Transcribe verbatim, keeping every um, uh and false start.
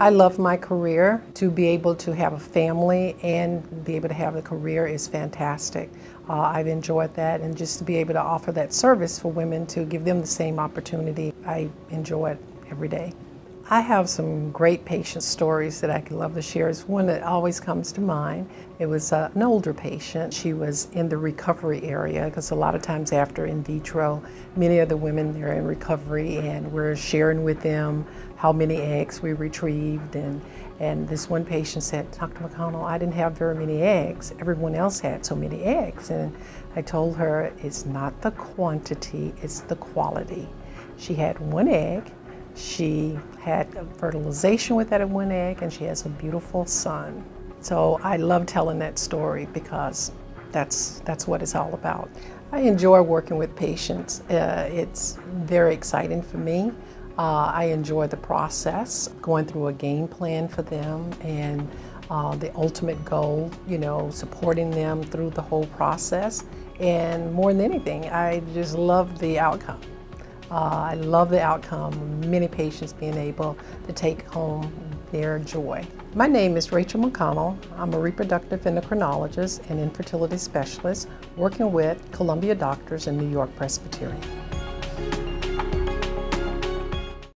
I love my career. To be able to have a family and be able to have a career is fantastic. Uh, I've enjoyed that, and just to be able to offer that service for women, to give them the same opportunity, I enjoy it every day. I have some great patient stories that I could love to share. It's one that always comes to mind. It was uh, an older patient. She was in the recovery area, because a lot of times after in vitro, many of the women are in recovery, and we're sharing with them how many eggs we retrieved. And, and this one patient said, "Doctor McConnell, I didn't have very many eggs. Everyone else had so many eggs." And I told her, it's not the quantity, it's the quality. She had one egg. She had fertilization with that one egg, and she has a beautiful son. So I love telling that story, because that's, that's what it's all about. I enjoy working with patients. Uh, it's very exciting for me. Uh, I enjoy the process, going through a game plan for them, and uh, the ultimate goal, you know, supporting them through the whole process. And more than anything, I just love the outcome. Uh, I love the outcome, many patients being able to take home their joy. My name is Rachel McConnell. I'm a reproductive endocrinologist and infertility specialist working with Columbia Doctors in New York Presbyterian.